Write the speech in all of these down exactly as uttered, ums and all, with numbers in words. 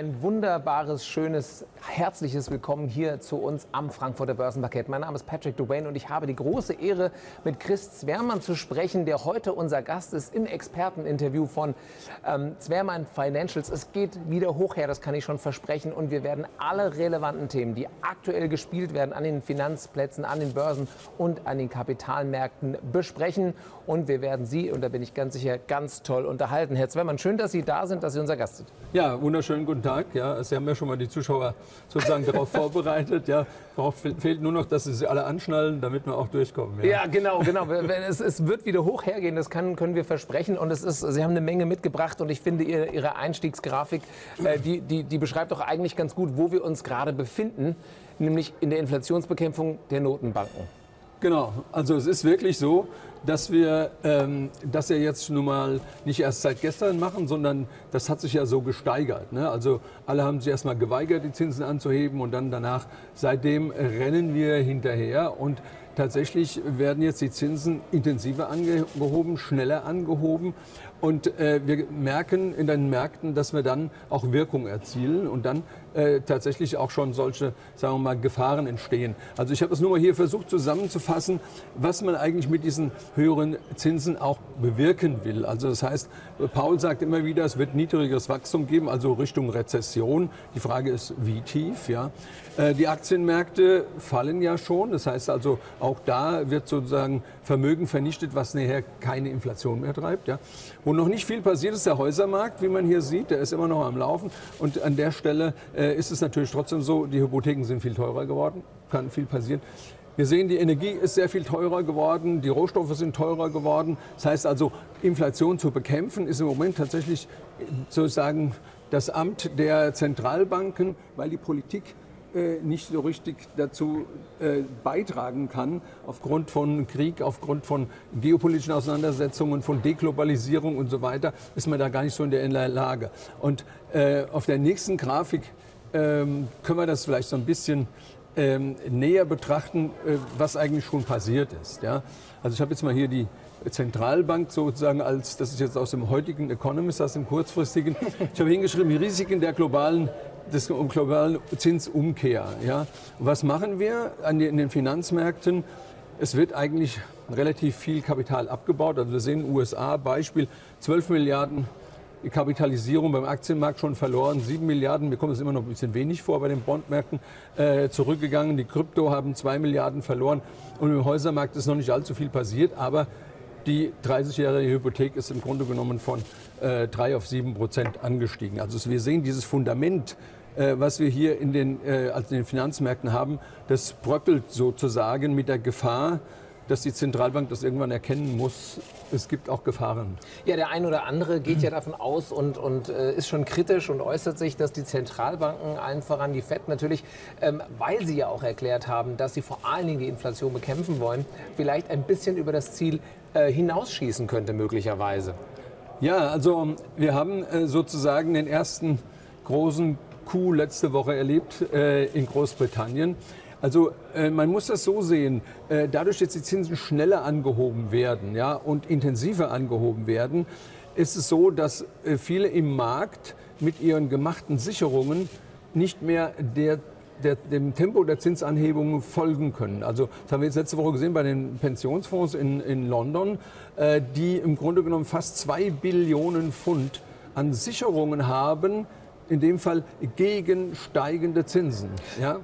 ein wunderbares, schönes, herzliches Willkommen hier zu uns am Frankfurter Börsenparkett. Mein Name ist Patrick Dewayne und ich habe die große Ehre, mit Chris Zwermann zu sprechen, der heute unser Gast ist im Experteninterview von ähm, Zwermann Financials. Es geht wieder hoch her, das kann ich schon versprechen. Und wir werden alle relevanten Themen, die aktuell gespielt werden an den Finanzplätzen, an den Börsen und an den Kapitalmärkten besprechen. Und wir werden Sie, und da bin ich ganz sicher, ganz toll unterhalten. Herr Zwermann, schön, dass Sie da sind, dass Sie unser Gast sind. Ja, wunderschönen guten Tag. Ja, Sie haben ja schon mal die Zuschauer sozusagen darauf vorbereitet. Ja, fehlt nur noch, dass Sie sie alle anschnallen, damit wir auch durchkommen. Ja, ja genau, genau. Es, es wird wieder hoch hergehen, das kann, können wir versprechen. Und es ist, Sie haben eine Menge mitgebracht und ich finde Ihre, Ihre Einstiegsgrafik, äh, die, die, die beschreibt doch eigentlich ganz gut, wo wir uns gerade befinden, nämlich in der Inflationsbekämpfung der Notenbanken. Genau, also es ist wirklich so, dass wir ähm, das ja jetzt nun mal nicht erst seit gestern machen, sondern das hat sich ja so gesteigert. Ne? Also alle haben sich erst mal geweigert, die Zinsen anzuheben und dann danach, seitdem rennen wir hinterher und tatsächlich werden jetzt die Zinsen intensiver angehoben, schneller angehoben und äh, wir merken in den Märkten, dass wir dann auch Wirkung erzielen und dann äh, tatsächlich auch schon solche, sagen wir mal, Gefahren entstehen. Also ich habe es nur mal hier versucht zusammenzufassen, was man eigentlich mit diesen höheren Zinsen auch bewirken will. Also das heißt, Paul sagt immer wieder, es wird niedrigeres Wachstum geben, also Richtung Rezession. Die Frage ist, wie tief? Ja? Äh, die Aktienmärkte fallen ja schon, das heißt also, auch da wird sozusagen Vermögen vernichtet, was nachher keine Inflation mehr treibt. Ja. Wo noch nicht viel passiert, ist der Häusermarkt, wie man hier sieht. Der ist immer noch am Laufen. Und an der Stelle äh, ist es natürlich trotzdem so, die Hypotheken sind viel teurer geworden. Kann viel passieren. Wir sehen, die Energie ist sehr viel teurer geworden, die Rohstoffe sind teurer geworden. Das heißt also, Inflation zu bekämpfen, ist im Moment tatsächlich sozusagen das Amt der Zentralbanken, weil die Politik nicht so richtig dazu äh, beitragen kann, aufgrund von Krieg, aufgrund von geopolitischen Auseinandersetzungen, von Deglobalisierung und so weiter, ist man da gar nicht so in der Lage. Und äh, auf der nächsten Grafik ähm, können wir das vielleicht so ein bisschen ähm, näher betrachten, äh, was eigentlich schon passiert ist. Ja? Also ich habe jetzt mal hier die Zentralbank sozusagen als, das ist jetzt aus dem heutigen Economist, aus dem kurzfristigen, ich habe hingeschrieben, die Risiken der globalen des globalen Zinsumkehr. Ja. Was machen wir an den, in den Finanzmärkten? Es wird eigentlich relativ viel Kapital abgebaut. Also wir sehen in den U S A Beispiel zwölf Milliarden Kapitalisierung beim Aktienmarkt schon verloren, sieben Milliarden, mir kommt es immer noch ein bisschen wenig vor bei den Bondmärkten, äh, zurückgegangen. Die Krypto haben zwei Milliarden verloren und im Häusermarkt ist noch nicht allzu viel passiert, aber die dreißigjährige Hypothek ist im Grunde genommen von äh, drei auf sieben Prozent angestiegen. Also wir sehen dieses Fundament, äh, was wir hier in den, äh, also in den Finanzmärkten haben, das bröckelt sozusagen mit der Gefahr, dass die Zentralbank das irgendwann erkennen muss, es gibt auch Gefahren. Ja, der ein oder andere geht ja davon aus und, und äh, ist schon kritisch und äußert sich, dass die Zentralbanken, allen voran die Fed natürlich, ähm, weil sie ja auch erklärt haben, dass sie vor allen Dingen die Inflation bekämpfen wollen, vielleicht ein bisschen über das Ziel äh, hinausschießen könnte möglicherweise. Ja, also wir haben äh, sozusagen den ersten großen Coup letzte Woche erlebt äh, in Großbritannien. Also äh, man muss das so sehen, äh, dadurch, dass die Zinsen schneller angehoben werden, ja, und intensiver angehoben werden, ist es so, dass äh, viele im Markt mit ihren gemachten Sicherungen nicht mehr der, der, dem Tempo der Zinsanhebungen folgen können. Also das haben wir jetzt letzte Woche gesehen bei den Pensionsfonds in, in London, äh, die im Grunde genommen fast zwei Billionen Pfund an Sicherungen haben, in dem Fall gegen steigende Zinsen. Ja?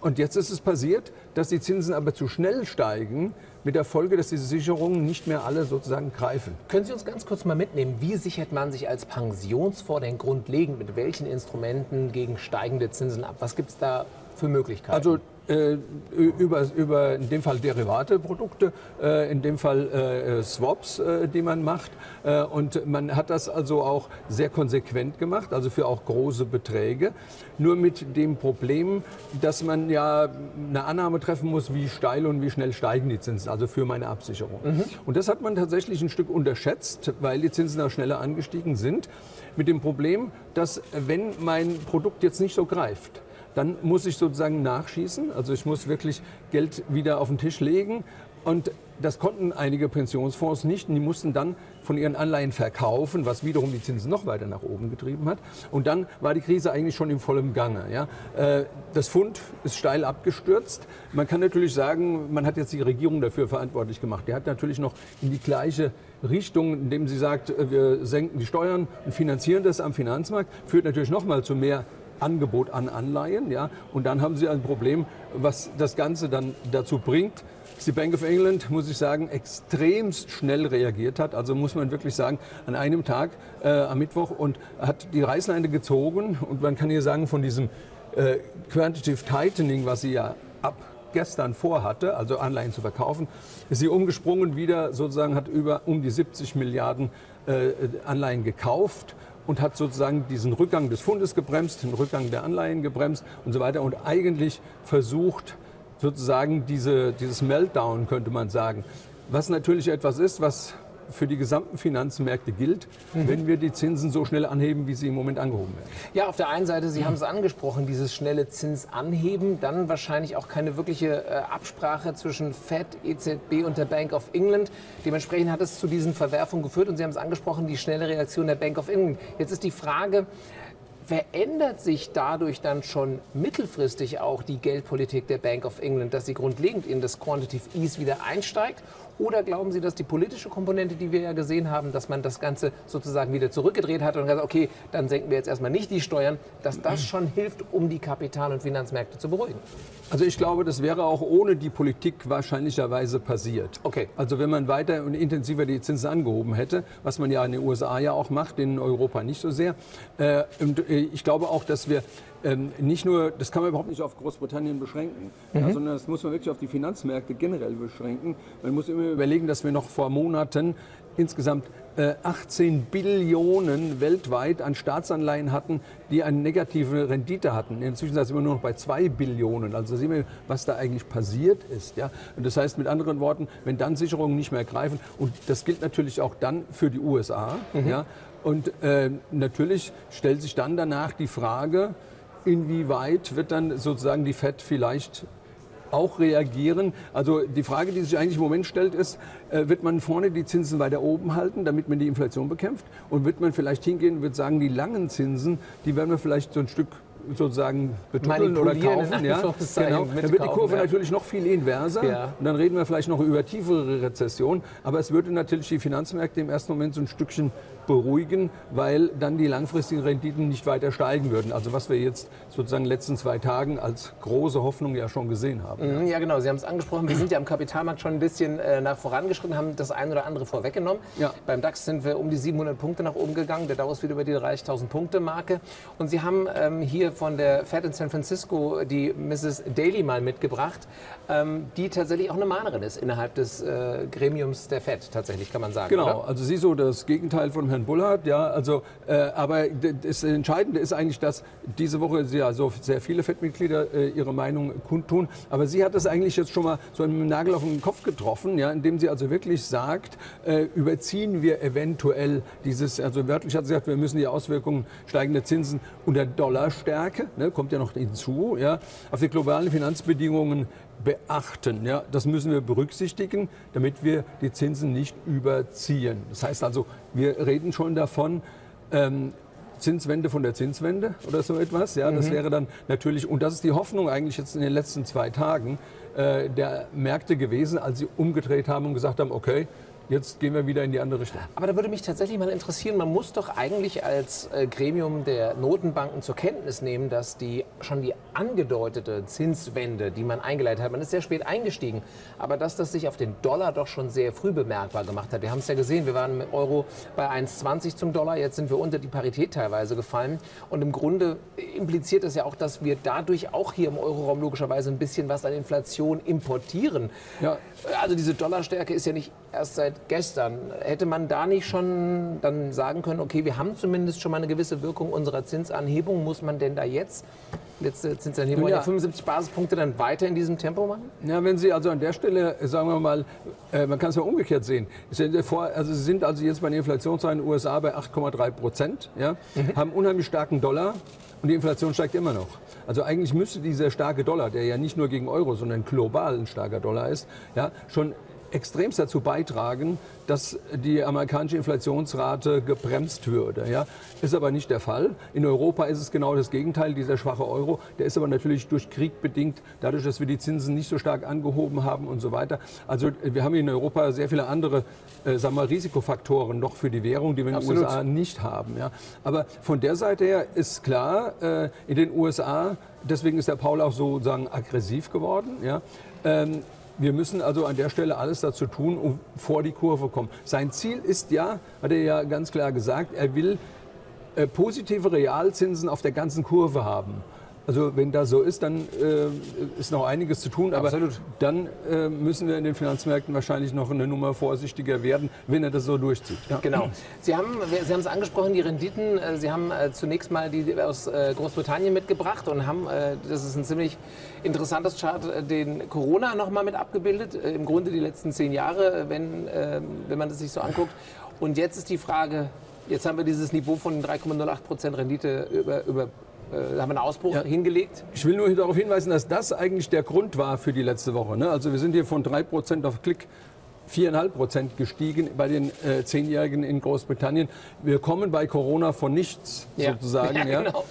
Und jetzt ist es passiert, dass die Zinsen aber zu schnell steigen, mit der Folge, dass diese Sicherungen nicht mehr alle sozusagen greifen. Können Sie uns ganz kurz mal mitnehmen, wie sichert man sich als Pensionsfonds denn grundlegend mit welchen Instrumenten gegen steigende Zinsen ab? Was gibt es da für Möglichkeiten? Also äh, über, über in dem Fall Derivate-Produkte, äh, in dem Fall äh, Swaps, äh, die man macht. Äh, und man hat das also auch sehr konsequent gemacht, also für auch große Beträge. Nur mit dem Problem, dass man ja eine Annahme treffen muss, wie steil und wie schnell steigen die Zinsen, also für meine Absicherung. Mhm. Und das hat man tatsächlich ein Stück unterschätzt, weil die Zinsen auch schneller angestiegen sind. Mit dem Problem, dass wenn mein Produkt jetzt nicht so greift, dann muss ich sozusagen nachschießen, also ich muss wirklich Geld wieder auf den Tisch legen Und das konnten einige Pensionsfonds nicht. Die mussten dann von ihren Anleihen verkaufen, was wiederum die Zinsen noch weiter nach oben getrieben hat. Und dann war die Krise eigentlich schon in vollem Gange. Ja? Das Pfund ist steil abgestürzt. Man kann natürlich sagen, man hat jetzt die Regierung dafür verantwortlich gemacht. Die hat natürlich noch in die gleiche Richtung, indem sie sagt, wir senken die Steuern und finanzieren das am Finanzmarkt, führt natürlich noch mal zu mehr Angebot an Anleihen. Ja? Und dann haben sie ein Problem, was das Ganze dann dazu bringt, dass die Bank of England, muss ich sagen, extremst schnell reagiert hat. Also muss man wirklich sagen, an einem Tag äh, am Mittwoch und hat die Reißleine gezogen. Und man kann hier sagen, von diesem äh, Quantitative Tightening, was sie ja ab gestern vorhatte, also Anleihen zu verkaufen, ist sie umgesprungen wieder sozusagen, hat über um die siebzig Milliarden äh, Anleihen gekauft und hat sozusagen diesen Rückgang des Pfundes gebremst, den Rückgang der Anleihen gebremst und so weiter und eigentlich versucht sozusagen diese, dieses Meltdown, könnte man sagen, was natürlich etwas ist, was für die gesamten Finanzmärkte gilt, mhm. wenn wir die Zinsen so schnell anheben, wie sie im Moment angehoben werden. Ja, auf der einen Seite, Sie mhm. haben es angesprochen, dieses schnelle Zinsanheben, dann wahrscheinlich auch keine wirkliche äh, Absprache zwischen Fed, E Z B und der Bank of England. Dementsprechend hat es zu diesen Verwerfungen geführt und Sie haben es angesprochen, die schnelle Reaktion der Bank of England. Jetzt ist die Frage, verändert sich dadurch dann schon mittelfristig auch die Geldpolitik der Bank of England, dass sie grundlegend in das Quantitative Ease wieder einsteigt? Oder glauben Sie, dass die politische Komponente, die wir ja gesehen haben, dass man das Ganze sozusagen wieder zurückgedreht hat und gesagt, okay, dann senken wir jetzt erstmal nicht die Steuern, dass das schon hilft, um die Kapital- und Finanzmärkte zu beruhigen? Also ich glaube, das wäre auch ohne die Politik wahrscheinlicherweise passiert. Okay. Also wenn man weiter und intensiver die Zinsen angehoben hätte, was man ja in den U S A ja auch macht, in Europa nicht so sehr. Äh, und ich glaube auch, dass wir ähm, nicht nur, das kann man überhaupt nicht auf Großbritannien beschränken, mhm. ja, sondern das muss man wirklich auf die Finanzmärkte generell beschränken. Man muss immer überlegen, dass wir noch vor Monaten insgesamt äh, achtzehn Billionen weltweit an Staatsanleihen hatten, die eine negative Rendite hatten. Inzwischen sind wir nur noch bei zwei Billionen. Also sehen wir, was da eigentlich passiert ist. Ja? Und das heißt mit anderen Worten, wenn dann Sicherungen nicht mehr greifen, und das gilt natürlich auch dann für die U S A, mhm. ja, und äh, natürlich stellt sich dann danach die Frage, inwieweit wird dann sozusagen die Fed vielleicht auch reagieren. Also die Frage, die sich eigentlich im Moment stellt, ist, äh, wird man vorne die Zinsen weiter oben halten, damit man die Inflation bekämpft? Und wird man vielleicht hingehen und wird sagen, die langen Zinsen, die werden wir vielleicht so ein Stück sozusagen betütteln oder kaufen? Ja? Genau. Dann wird die Kurve ja. natürlich noch viel inverser ja. und dann reden wir vielleicht noch über tiefere Rezession. Aber es würde natürlich die Finanzmärkte im ersten Moment so ein Stückchen beruhigen, weil dann die langfristigen Renditen nicht weiter steigen würden. Also was wir jetzt sozusagen in den letzten zwei Tagen als große Hoffnung ja schon gesehen haben. Ja genau, Sie haben es angesprochen, wir sind ja am Kapitalmarkt schon ein bisschen äh, nach vorangeschritten, haben das ein oder andere vorweggenommen. Ja. Beim DAX sind wir um die siebenhundert Punkte nach oben gegangen, der Dow ist wieder über die dreißigtausend Punkte Marke. Und Sie haben ähm, hier von der Fed in San Francisco die Missus Daly mal mitgebracht, ähm, die tatsächlich auch eine Mahnerin ist innerhalb des äh, Gremiums der Fed, tatsächlich kann man sagen. Genau, oder? Also sie so das Gegenteil von Herrn Bullard, ja, also, äh, aber das Entscheidende ist eigentlich, dass diese Woche ja so sehr viele Fed-Mitglieder äh, ihre Meinung kundtun, aber sie hat das eigentlich jetzt schon mal so einen Nagel auf den Kopf getroffen, ja, indem sie also wirklich sagt, äh, überziehen wir eventuell dieses, also wörtlich hat sie gesagt, wir müssen die Auswirkungen steigender Zinsen und der Dollarstärke, ne, kommt ja noch hinzu, ja, auf die globalen Finanzbedingungen beachten. Ja, das müssen wir berücksichtigen, damit wir die Zinsen nicht überziehen. Das heißt also, wir reden schon davon, ähm, Zinswende von der Zinswende oder so etwas. Ja, mhm. Das wäre dann natürlich, und das ist die Hoffnung eigentlich jetzt in den letzten zwei Tagen äh, der Märkte gewesen, als sie umgedreht haben und gesagt haben, okay, jetzt gehen wir wieder in die andere Richtung. Aber da würde mich tatsächlich mal interessieren, man muss doch eigentlich als äh, Gremium der Notenbanken zur Kenntnis nehmen, dass die schon die angedeutete Zinswende, die man eingeleitet hat, man ist sehr spät eingestiegen, aber dass das sich auf den Dollar doch schon sehr früh bemerkbar gemacht hat. Wir haben es ja gesehen, wir waren mit Euro bei eins Komma zwanzig zum Dollar, jetzt sind wir unter die Parität teilweise gefallen. Und im Grunde impliziert das ja auch, dass wir dadurch auch hier im Euroraum logischerweise ein bisschen was an Inflation importieren. Ja. Also diese Dollarstärke ist ja nicht erst seit gestern. Hätte man da nicht schon dann sagen können, okay, wir haben zumindest schon mal eine gewisse Wirkung unserer Zinsanhebung, muss man denn da jetzt, letzte Zinsanhebung, ja. fünfundsiebzig Basispunkte dann weiter in diesem Tempo machen? Ja, wenn Sie also an der Stelle, sagen wir mal, äh, man kann es ja umgekehrt sehen, Sie also sind also jetzt bei den Inflationszahlen in den U S A bei acht Komma drei Prozent, ja, mhm. haben unheimlich starken Dollar und die Inflation steigt immer noch. Also eigentlich müsste dieser starke Dollar, der ja nicht nur gegen Euro, sondern global ein starker Dollar ist, ja, schon extremst dazu beitragen, dass die amerikanische Inflationsrate gebremst würde. Ja? Ist aber nicht der Fall. In Europa ist es genau das Gegenteil, dieser schwache Euro. Der ist aber natürlich durch Krieg bedingt, dadurch, dass wir die Zinsen nicht so stark angehoben haben und so weiter. Also wir haben in Europa sehr viele andere äh, sagen wir, Risikofaktoren noch für die Währung, die wir in den U S A nicht haben. Ja? Aber von der Seite her ist klar, äh, in den U S A, deswegen ist der Paul auch so sagen, aggressiv geworden, ja? ähm, wir müssen also an der Stelle alles dazu tun, um vor die Kurve zu kommen. Sein Ziel ist ja, hat er ja ganz klar gesagt, er will äh, positive Realzinsen auf der ganzen Kurve haben. Also wenn das so ist, dann äh, ist noch einiges zu tun, aber Absolut. dann äh, müssen wir in den Finanzmärkten wahrscheinlich noch eine Nummer vorsichtiger werden, wenn er das so durchzieht. Ja. Genau. Sie haben Sie haben es angesprochen, die Renditen. Äh, Sie haben äh, zunächst mal die aus äh, Großbritannien mitgebracht und haben, äh, das ist ein ziemlich interessantes Chart, äh, den Corona noch mal mit abgebildet. Äh, Im Grunde die letzten zehn Jahre, wenn, äh, wenn man das sich so anguckt. Und jetzt ist die Frage, jetzt haben wir dieses Niveau von drei Komma null acht Prozent Rendite über, über Da haben wir einen Ausbruch ja. hingelegt. Ich will nur darauf hinweisen, dass das eigentlich der Grund war für die letzte Woche. Also wir sind hier von drei Prozent auf Klick vier Komma fünf Prozent gestiegen bei den äh, Zehnjährigen in Großbritannien. Wir kommen bei Corona von nichts, ja. sozusagen. Ja, ja. Genau.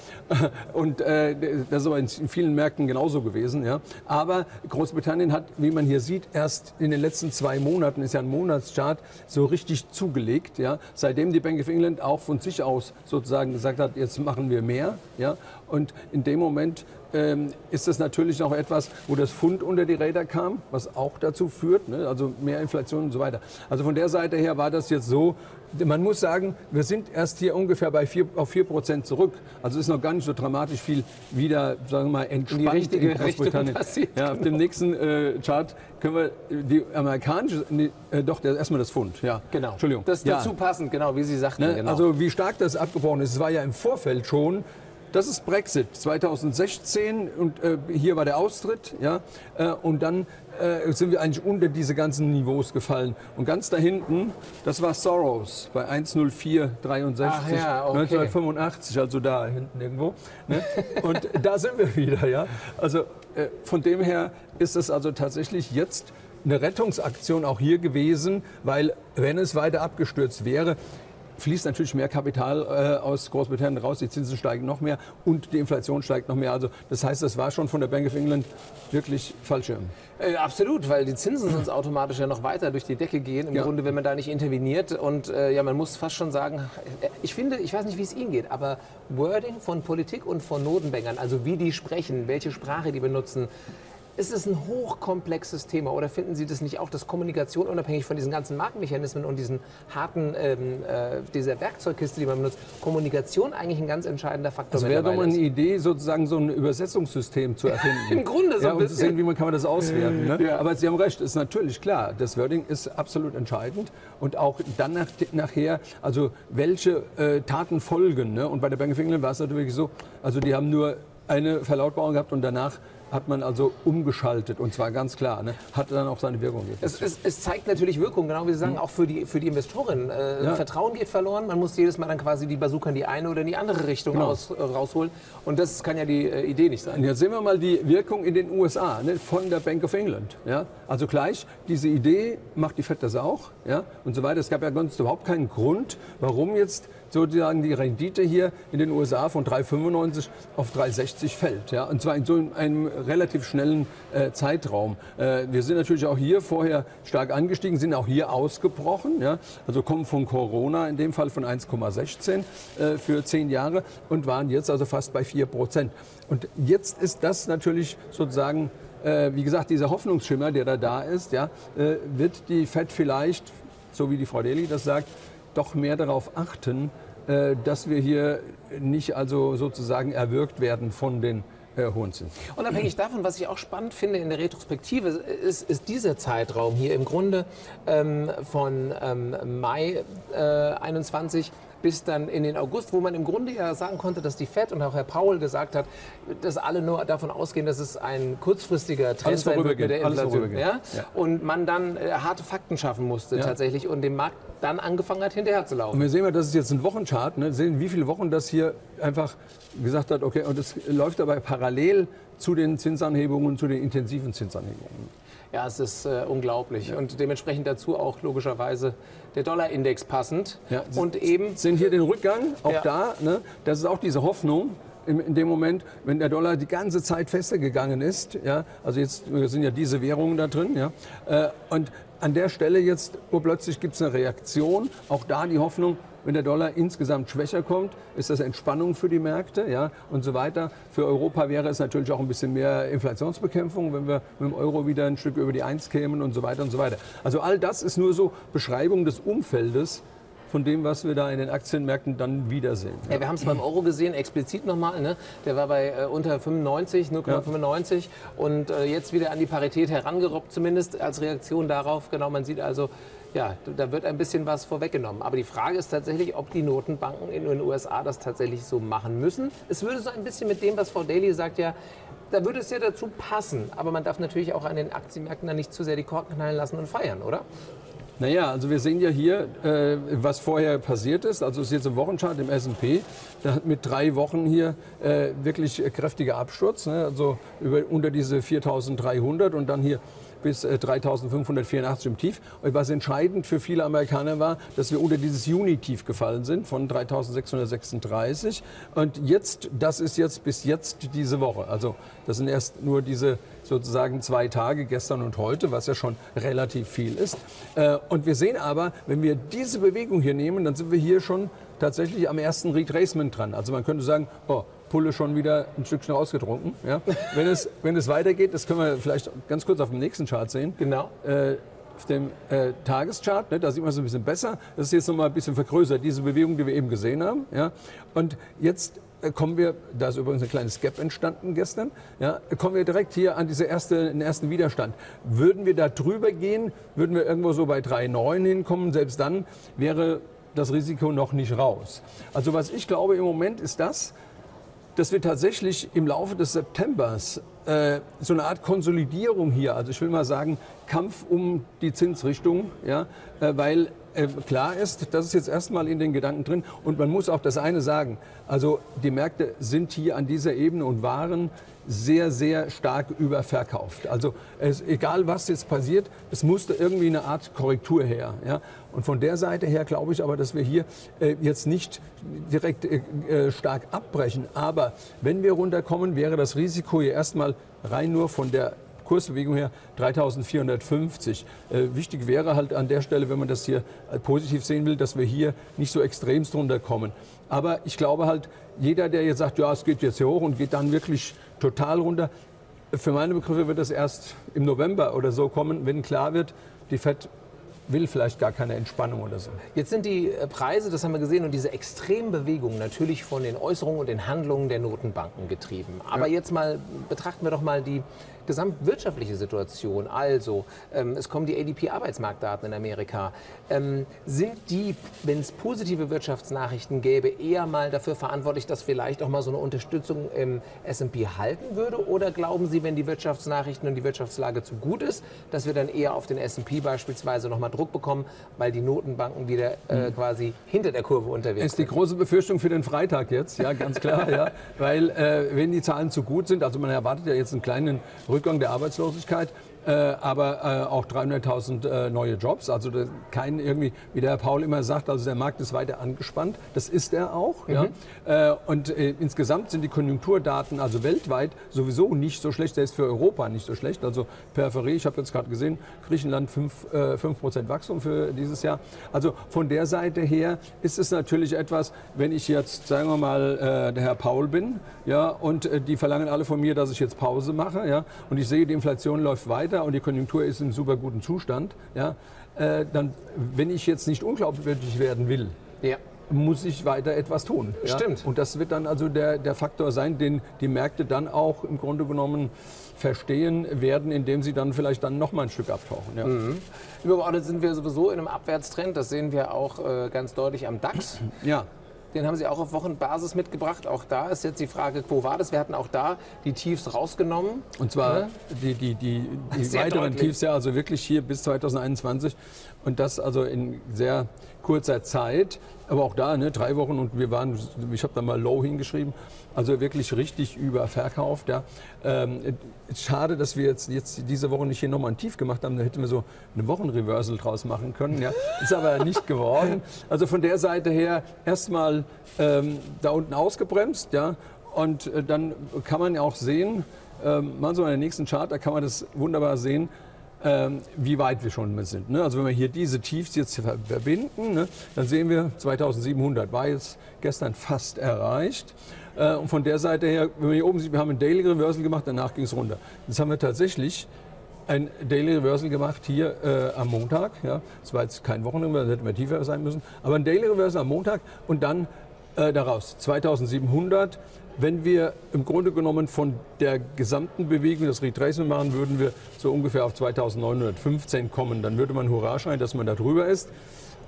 Und äh, das ist aber in vielen Märkten genauso gewesen. Ja. Aber Großbritannien hat, wie man hier sieht, erst in den letzten zwei Monaten, ist ja ein Monatschart, so richtig zugelegt. Ja. Seitdem die Bank of England auch von sich aus sozusagen gesagt hat, jetzt machen wir mehr. Ja. Und in dem Moment Ähm, ist das natürlich noch etwas, wo das Pfund unter die Räder kam, was auch dazu führt, ne? Also mehr Inflation und so weiter. Also von der Seite her war das jetzt so, man muss sagen, wir sind erst hier ungefähr bei vier, auf vier Prozent zurück. Also ist noch gar nicht so dramatisch viel wieder, sagen wir mal, entspannt in die richtige in Großbritannien. Passiert, ja, genau. Auf dem nächsten äh, Chart können wir die amerikanische, nee, äh, doch, erstmal das Pfund, ja. Genau. Entschuldigung. Das ist ja. dazu passend, genau, wie Sie sagten. Ne? Genau. Also wie stark das abgebrochen ist, es war ja im Vorfeld schon. Das ist Brexit zweitausendsechzehn und äh, hier war der Austritt, ja, äh, und dann äh, sind wir eigentlich unter diese ganzen Niveaus gefallen. Und ganz da hinten, das war Soros bei eins Komma null vier sechs drei, ja, okay. neunzehnhundertfünfundachtzig, also da hinten irgendwo. Ne? Und da sind wir wieder, ja. Also äh, von dem her ist es also tatsächlich jetzt eine Rettungsaktion auch hier gewesen, weil wenn es weiter abgestürzt wäre, fließt natürlich mehr Kapital äh, aus Großbritannien raus, die Zinsen steigen noch mehr und die Inflation steigt noch mehr. Also das heißt, das war schon von der Bank of England wirklich Fallschirm. Äh, absolut, weil die Zinsen sonst automatisch ja noch weiter durch die Decke gehen, im ja. Grunde, wenn man da nicht interveniert. Und äh, ja, man muss fast schon sagen, ich finde, ich weiß nicht, wie es Ihnen geht, aber Wording von Politik und von Notenbankern, also wie die sprechen, welche Sprache die benutzen, ist es ein hochkomplexes Thema, oder finden Sie das nicht auch, dass Kommunikation unabhängig von diesen ganzen Marktmechanismen und diesen harten, ähm, äh, dieser Werkzeugkiste, die man benutzt, Kommunikation eigentlich ein ganz entscheidender Faktor ist? Es wäre doch mal eine Idee, sozusagen so ein Übersetzungssystem zu erfinden. Im Grunde so ja, ein bisschen. Und zu sehen, wie man kann man das auswerten. Ne? Ja. Aber Sie haben recht, ist natürlich klar, das Wording ist absolut entscheidend und auch dann nach, nachher, also welche äh, Taten folgen. Ne? Und bei der Bank of England war es natürlich so, also die haben nur eine Verlautbarung gehabt und danach hat man also umgeschaltet, und zwar ganz klar, ne? Hat dann auch seine Wirkung. Es, es, es zeigt natürlich Wirkung, genau wie Sie sagen, auch für die, für die Investoren. Äh, ja. Vertrauen geht verloren, man muss jedes Mal dann quasi die Bazooka in die eine oder in die andere Richtung genau. aus, äh, rausholen, und das kann ja die äh, Idee nicht sein. Und jetzt sehen wir mal die Wirkung in den U S A, ne? Von der Bank of England. Ja? Also gleich, diese Idee macht die Fed das auch, ja? Und so weiter. Es gab ja ganz überhaupt keinen Grund, warum jetzt sozusagen die Rendite hier in den U S A von drei Komma fünfundneunzig auf drei Komma sechzig fällt. Ja? Und zwar in so einem relativ schnellen äh, Zeitraum. Äh, wir sind natürlich auch hier vorher stark angestiegen, sind auch hier ausgebrochen. Ja? Also kommen von Corona, in dem Fall von eins Komma sechzehn äh, für zehn Jahre, und waren jetzt also fast bei vier Prozent. Und jetzt ist das natürlich sozusagen, äh, wie gesagt, dieser Hoffnungsschimmer, der da da ist, ja, äh, wird die Fed vielleicht, so wie die Frau Daly das sagt, doch mehr darauf achten, äh, dass wir hier nicht also sozusagen erwürgt werden von den äh, hohen Zinsen. Unabhängig davon, was ich auch spannend finde in der Retrospektive, ist, ist dieser Zeitraum hier im Grunde ähm, von ähm, Mai äh, einundzwanzig bis dann in den August, wo man im Grunde ja sagen konnte, dass die Fed und auch Herr Powell gesagt hat, dass alle nur davon ausgehen, dass es ein kurzfristiger Trend sein wird mit der Inflation. Ja? Ja. Und man dann äh, harte Fakten schaffen musste, ja, tatsächlich, und den Markt dann angefangen hat, hinterher zu laufen. Und wir sehen mal, das ist jetzt ein Wochenchart, ne? Wir sehen, wie viele Wochen das hier einfach gesagt hat, okay, und es läuft dabei parallel zu den Zinsanhebungen, zu den intensiven Zinsanhebungen. Ja, es ist äh, unglaublich. Ja. Und dementsprechend dazu auch logischerweise der Dollarindex passend. Ja, und eben sehen hier den Rückgang, auch ja. da, ne? Das ist auch diese Hoffnung. In dem Moment, wenn der Dollar die ganze Zeit fester gegangen ist, ja, also jetzt sind ja diese Währungen da drin, ja, und an der Stelle jetzt urplötzlich gibt es eine Reaktion, auch da die Hoffnung, wenn der Dollar insgesamt schwächer kommt, ist das Entspannung für die Märkte, ja, und so weiter. Für Europa wäre es natürlich auch ein bisschen mehr Inflationsbekämpfung, wenn wir mit dem Euro wieder ein Stück über die Eins kämen und so weiter und so weiter. Also all das ist nur so Beschreibung des Umfeldes, von dem, was wir da in den Aktienmärkten dann wiedersehen. Ja. Ja, wir haben es beim Euro gesehen, explizit nochmal, ne? Der war bei äh, unter fünfundneunzig, null Komma fünfundneunzig, ja. Und äh, jetzt wieder an die Parität herangerobbt, zumindest als Reaktion darauf. Genau, man sieht also, ja, da wird ein bisschen was vorweggenommen. Aber die Frage ist tatsächlich, ob die Notenbanken in den U S A das tatsächlich so machen müssen. Es würde so ein bisschen mit dem, was Frau Daly sagt, ja, da würde es ja dazu passen. Aber man darf natürlich auch an den Aktienmärkten dann nicht zu sehr die Korken knallen lassen und feiern, oder? Naja, also wir sehen ja hier, äh, was vorher passiert ist. Also es ist jetzt ein Wochenchart im S und P. Da hat mit drei Wochen hier äh, wirklich kräftiger Absturz. Ne? Also über, unter diese viertausenddreihundert und dann hier bis äh, dreitausendfünfhundertvierundachtzig im Tief. Und was entscheidend für viele Amerikaner war, dass wir unter dieses Juni-Tief gefallen sind von dreitausendsechshundertsechsunddreißig. Und jetzt, das ist jetzt bis jetzt diese Woche. Also das sind erst nur diese sozusagen zwei Tage, gestern und heute, was ja schon relativ viel ist. Und wir sehen aber, wenn wir diese Bewegung hier nehmen, dann sind wir hier schon tatsächlich am ersten Retracement dran. Also man könnte sagen, oh, Pulle schon wieder ein Stückchen ausgetrunken. Ja? Wenn es, wenn es weitergeht, das können wir vielleicht ganz kurz auf dem nächsten Chart sehen. Genau. Äh, auf dem äh, Tageschart, ne, da sieht man es ein bisschen besser. Das ist jetzt noch mal ein bisschen vergrößert, diese Bewegung, die wir eben gesehen haben. Ja? Und jetzt kommen wir, da ist übrigens ein kleines Gap entstanden gestern, ja, kommen wir direkt hier an diese erste, den ersten Widerstand. Würden wir da drüber gehen, würden wir irgendwo so bei drei Komma neun hinkommen, selbst dann wäre das Risiko noch nicht raus. Also was ich glaube im Moment ist das, dass wir tatsächlich im Laufe des Septembers äh, so eine Art Konsolidierung hier, also ich will mal sagen, Kampf um die Zinsrichtung, ja, äh, weil äh, klar ist, das ist jetzt erstmal in den Gedanken drin und man muss auch das eine sagen, also die Märkte sind hier an dieser Ebene und waren sehr, sehr stark überverkauft. Also es, egal, was jetzt passiert, es musste irgendwie eine Art Korrektur her. Ja? Und von der Seite her glaube ich aber, dass wir hier äh, jetzt nicht direkt äh, stark abbrechen. Aber wenn wir runterkommen, wäre das Risiko hier erstmal rein nur von der Kursbewegung her dreitausendvierhundertfünfzig. Äh, wichtig wäre halt an der Stelle, wenn man das hier positiv sehen will, dass wir hier nicht so extremst runterkommen. Aber ich glaube halt, jeder, der jetzt sagt, ja, es geht jetzt hier hoch und geht dann wirklich total runter, für meine Begriffe wird das erst im November oder so kommen, wenn klar wird, die Fed will vielleicht gar keine Entspannung oder so. Jetzt sind die Preise, das haben wir gesehen, und diese Extrembewegungen natürlich von den Äußerungen und den Handlungen der Notenbanken getrieben. Aber ja, jetzt mal betrachten wir doch mal die gesamtwirtschaftliche Situation. Also, ähm, es kommen die A D P-Arbeitsmarktdaten in Amerika. Ähm, sind die, wenn es positive Wirtschaftsnachrichten gäbe, eher mal dafür verantwortlich, dass vielleicht auch mal so eine Unterstützung im S und P halten würde? Oder glauben Sie, wenn die Wirtschaftsnachrichten und die Wirtschaftslage zu gut ist, dass wir dann eher auf den S und P beispielsweise nochmal Druck bekommen, weil die Notenbanken wieder äh, quasi hinter der Kurve unterwegs ist sind? Ist die große Befürchtung für den Freitag jetzt, ja, ganz klar. Ja, weil, äh, wenn die Zahlen zu gut sind, also man erwartet ja jetzt einen kleinen Rückgang der Arbeitslosigkeit, äh, aber äh, auch dreihunderttausend äh, neue Jobs. Also das, kein irgendwie, wie der Herr Paul immer sagt, also der Markt ist weiter angespannt. Das ist er auch. Mhm. Ja? Äh, und äh, insgesamt sind die Konjunkturdaten also weltweit sowieso nicht so schlecht. Der ist für Europa nicht so schlecht. Also Peripherie, ich habe jetzt gerade gesehen, Griechenland fünf Prozent Wachstum für dieses Jahr. Also von der Seite her ist es natürlich etwas, wenn ich jetzt, sagen wir mal, äh, der Herr Paul bin, ja, und äh, die verlangen alle von mir, dass ich jetzt Pause mache, ja, und ich sehe, die Inflation läuft weiter und die Konjunktur ist in super gutem Zustand, ja, äh, dann, wenn ich jetzt nicht unglaubwürdig werden will, ja, muss ich weiter etwas tun. Ja? Stimmt. Und das wird dann also der, der Faktor sein, den die Märkte dann auch im Grunde genommen verstehen werden, indem sie dann vielleicht dann noch mal ein Stück abtauchen. Ja. Mhm. Übergeordnet sind wir sowieso in einem Abwärtstrend, das sehen wir auch äh, ganz deutlich am DAX. Ja. den haben Sie auch auf Wochenbasis mitgebracht. Auch da ist jetzt die Frage, wo war das? Wir hatten auch da die Tiefs rausgenommen. Und zwar ja. die, die, die, die weiteren deutlich. Tiefs, ja, also wirklich hier bis zwanzig einundzwanzig. Und das also in sehr kurzer Zeit. Aber auch da, ne, drei Wochen und wir waren, ich habe da mal Low hingeschrieben. Also wirklich richtig überverkauft. Ja. Ähm, schade, dass wir jetzt, jetzt diese Woche nicht hier nochmal ein Tief gemacht haben. Da hätten wir so eine Wochenreversal draus machen können. Ja. Ist aber nicht geworden. Also von der Seite her erstmal ähm, da unten ausgebremst. Ja. Und äh, dann kann man ja auch sehen, ähm, machen Sie mal den nächsten Chart, da kann man das wunderbar sehen, ähm, wie weit wir schon sind. Ne? Also wenn wir hier diese Tiefs jetzt verbinden, ne, dann sehen wir zweitausendsiebenhundert, war jetzt gestern fast erreicht. Äh, und von der Seite her, wenn man hier oben sieht, wir haben einen Daily Reversal gemacht, danach ging es runter. Jetzt haben wir tatsächlich ein Daily Reversal gemacht hier äh, am Montag. Ja? Das war jetzt kein Wochenende, da hätten wir tiefer sein müssen. Aber ein Daily Reversal am Montag und dann äh, daraus zweitausendsiebenhundert. Wenn wir im Grunde genommen von der gesamten Bewegung das Retracement machen, würden wir so ungefähr auf zweitausendneunhundertfünfzehn kommen. Dann würde man Hurra schreien, dass man da drüber ist.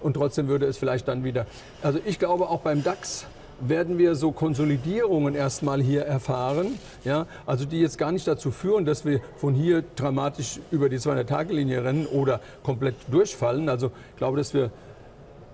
Und trotzdem würde es vielleicht dann wieder... Also ich glaube, auch beim DAX werden wir so Konsolidierungen erstmal hier erfahren. Ja? Also die jetzt gar nicht dazu führen, dass wir von hier dramatisch über die zweihundert-Tage-Linie rennen oder komplett durchfallen. Also ich glaube, dass wir...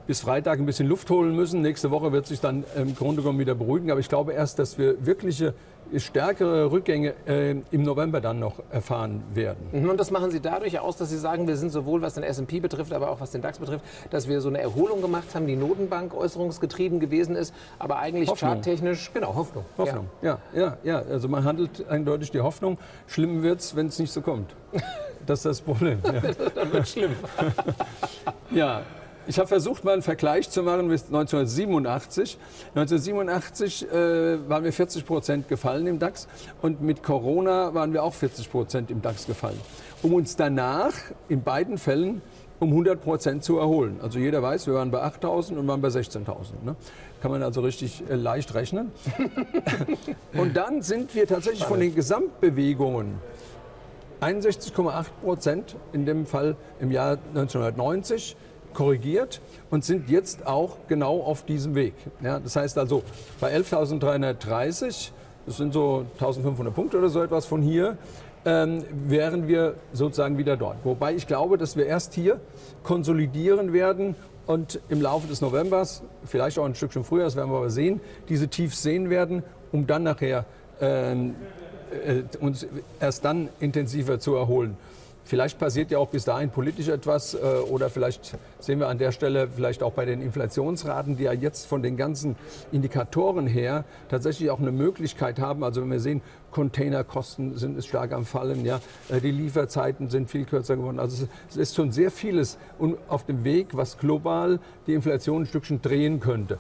bis Freitag ein bisschen Luft holen müssen. Nächste Woche wird sich dann im Grunde genommen wieder beruhigen. Aber ich glaube erst, dass wir wirkliche stärkere Rückgänge äh, im November dann noch erfahren werden. Und das machen Sie dadurch aus, dass Sie sagen, wir sind sowohl was den S und P betrifft, aber auch was den DAX betrifft, dass wir so eine Erholung gemacht haben, die Notenbank äußerungsgetrieben gewesen ist, aber eigentlich Hoffnung. Charttechnisch, genau, Hoffnung. Hoffnung, ja. Ja, ja, ja. Also man handelt eindeutig die Hoffnung. Schlimm wird es, wenn es nicht so kommt. Das ist das Problem. Ja. Dann wird es schlimm. Ja. Ich habe versucht, mal einen Vergleich zu machen mit neunzehnhundertsiebenundachtzig. neunzehnhundertsiebenundachtzig äh, waren wir vierzig Prozent gefallen im DAX und mit Corona waren wir auch vierzig Prozent im DAX gefallen, um uns danach in beiden Fällen um hundert Prozent zu erholen. Also jeder weiß, wir waren bei achttausend und waren bei sechzehntausend. Ne? Kann man also richtig äh, leicht rechnen. Und dann sind wir tatsächlich von den Gesamtbewegungen einundsechzig Komma acht Prozent in dem Fall im Jahr neunzehnhundertneunzig korrigiert und sind jetzt auch genau auf diesem Weg. Ja, das heißt also bei elftausenddreihundertdreißig, das sind so eintausendfünfhundert Punkte oder so etwas von hier, ähm, wären wir sozusagen wieder dort. Wobei ich glaube, dass wir erst hier konsolidieren werden und im Laufe des Novembers, vielleicht auch ein Stückchen früher, das werden wir aber sehen, diese Tiefs sehen werden, um dann nachher ähm, äh, uns erst dann intensiver zu erholen. Vielleicht passiert ja auch bis dahin politisch etwas oder vielleicht sehen wir an der Stelle vielleicht auch bei den Inflationsraten, die ja jetzt von den ganzen Indikatoren her tatsächlich auch eine Möglichkeit haben. Also wenn wir sehen, Containerkosten sind ist stark am Fallen, ja, die Lieferzeiten sind viel kürzer geworden. Also es ist schon sehr vieles auf dem Weg, was global die Inflation ein Stückchen drehen könnte.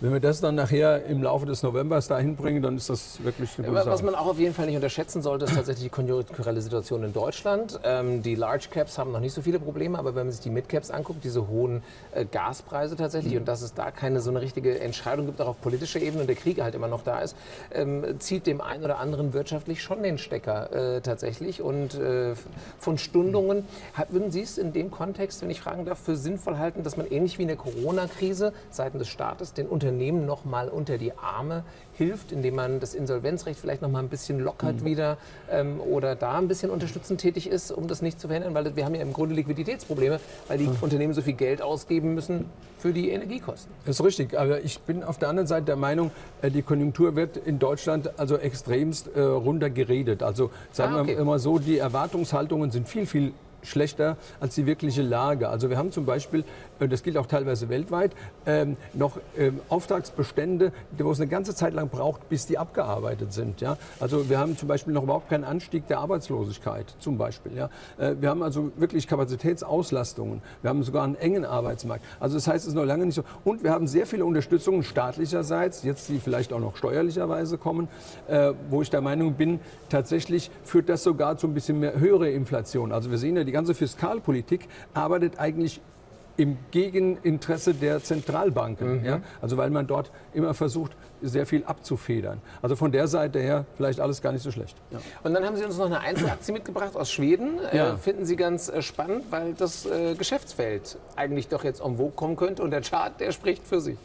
Wenn wir das dann nachher im Laufe des Novembers dahin bringen, dann ist das wirklich eine gute Sache. Was man auch auf jeden Fall nicht unterschätzen sollte, ist tatsächlich die konjunkturelle Situation in Deutschland. Ähm, die Large Caps haben noch nicht so viele Probleme, aber wenn man sich die Mid Caps anguckt, diese hohen äh, Gaspreise tatsächlich, mhm. und dass es da keine so eine richtige Entscheidung gibt, auch auf politischer Ebene, und der Krieg halt immer noch da ist, ähm, zieht dem einen oder anderen wirtschaftlich schon den Stecker äh, tatsächlich. Und äh, von Stundungen, mhm. würden Sie es in dem Kontext, wenn ich fragen darf, für sinnvoll halten, dass man ähnlich wie in der Corona-Krise seitens des Staates den Unternehmen Unternehmen noch mal unter die Arme hilft, indem man das Insolvenzrecht vielleicht noch mal ein bisschen lockert mhm. wieder ähm, oder da ein bisschen unterstützend tätig ist, um das nicht zu verhindern, weil wir haben ja im Grunde Liquiditätsprobleme, weil die mhm. Unternehmen so viel Geld ausgeben müssen für die Energiekosten. Das ist richtig, aber ich bin auf der anderen Seite der Meinung, die Konjunktur wird in Deutschland also extremst äh, runter geredet. Also sagen ah, okay. wir immer so, die Erwartungshaltungen sind viel, viel schlechter als die wirkliche Lage. Also wir haben zum Beispiel, das gilt auch teilweise weltweit, ähm, noch ähm, Auftragsbestände, wo es eine ganze Zeit lang braucht, bis die abgearbeitet sind. Ja? Also wir haben zum Beispiel noch überhaupt keinen Anstieg der Arbeitslosigkeit, zum Beispiel. Ja? Äh, wir haben also wirklich Kapazitätsauslastungen. Wir haben sogar einen engen Arbeitsmarkt. Also das heißt, es ist noch lange nicht so. Und wir haben sehr viele Unterstützungen staatlicherseits, jetzt die vielleicht auch noch steuerlicherweise kommen, äh, wo ich der Meinung bin, tatsächlich führt das sogar zu ein bisschen mehr höhere Inflation. Also wir sehen ja, die ganze Fiskalpolitik arbeitet eigentlich im Gegeninteresse der Zentralbanken. Mhm. Ja? Also weil man dort immer versucht, sehr viel abzufedern. Also von der Seite her vielleicht alles gar nicht so schlecht. Ja. Und dann haben Sie uns noch eine Einzelaktie mitgebracht aus Schweden. Ja. Äh, finden Sie ganz spannend, weil das äh, Geschäftsfeld eigentlich doch jetzt en vogue kommen könnte. Und der Chart, der spricht für sich.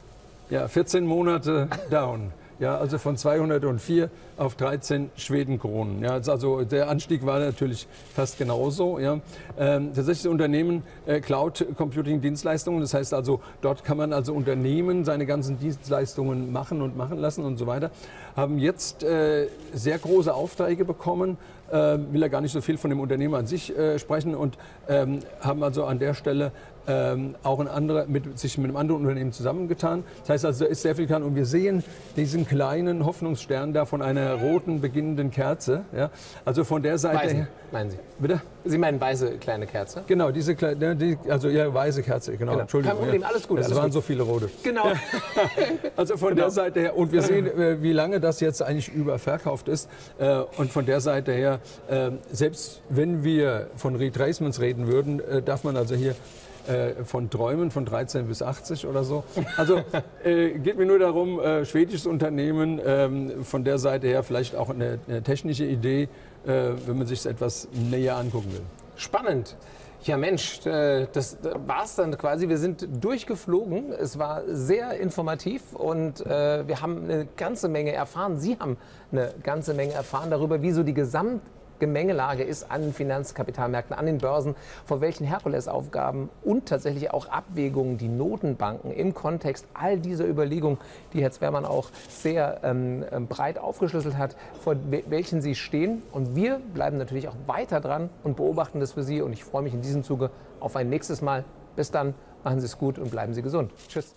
Ja, vierzehn Monate down. Ja, also von zweihundertvier auf dreizehn Schwedenkronen. Ja, also der Anstieg war natürlich fast genauso. Ja. Ähm, tatsächlich das Unternehmen äh, Cloud Computing Dienstleistungen, das heißt also, dort kann man also Unternehmen seine ganzen Dienstleistungen machen und machen lassen und so weiter, haben jetzt äh, sehr große Aufträge bekommen, äh, will ja gar nicht so viel von dem Unternehmen an sich äh, sprechen und ähm, haben also an der Stelle Ähm, auch ein anderer, mit, sich mit einem anderen Unternehmen zusammengetan. Das heißt also, da ist sehr viel getan und wir sehen diesen kleinen Hoffnungsstern da von einer roten beginnenden Kerze. Ja? Also von der Seite... Weißen, meinen Sie? Bitte? Sie meinen weiße kleine Kerze? Genau, diese kleine, die, also ja, weiße Kerze, genau. genau. Entschuldigung. Kein Problem, ja. Alles gut. Es waren gut. So viele rote. Genau. Ja. Also von genau. der Seite her, und wir sehen, wie lange das jetzt eigentlich überverkauft ist. Und von der Seite her, selbst wenn wir von Retracements reden würden, darf man also hier von Träumen von dreizehn bis achtzig oder so. Also äh, geht mir nur darum, äh, schwedisches Unternehmen, ähm, von der Seite her vielleicht auch eine, eine technische Idee, äh, wenn man sich es etwas näher angucken will. Spannend. Ja Mensch, das war's dann quasi. Wir sind durchgeflogen. Es war sehr informativ und wir haben eine ganze Menge erfahren. Sie haben eine ganze Menge erfahren darüber, wie so die gesamte Gemengelage ist an den Finanzkapitalmärkten, an den Börsen, vor welchen Herkulesaufgaben und tatsächlich auch Abwägungen die Notenbanken im Kontext all dieser Überlegungen, die Herr Zwermann auch sehr ähm, breit aufgeschlüsselt hat, vor welchen sie stehen. Und wir bleiben natürlich auch weiter dran und beobachten das für Sie. Und ich freue mich in diesem Zuge auf ein nächstes Mal. Bis dann, machen Sie es gut und bleiben Sie gesund. Tschüss.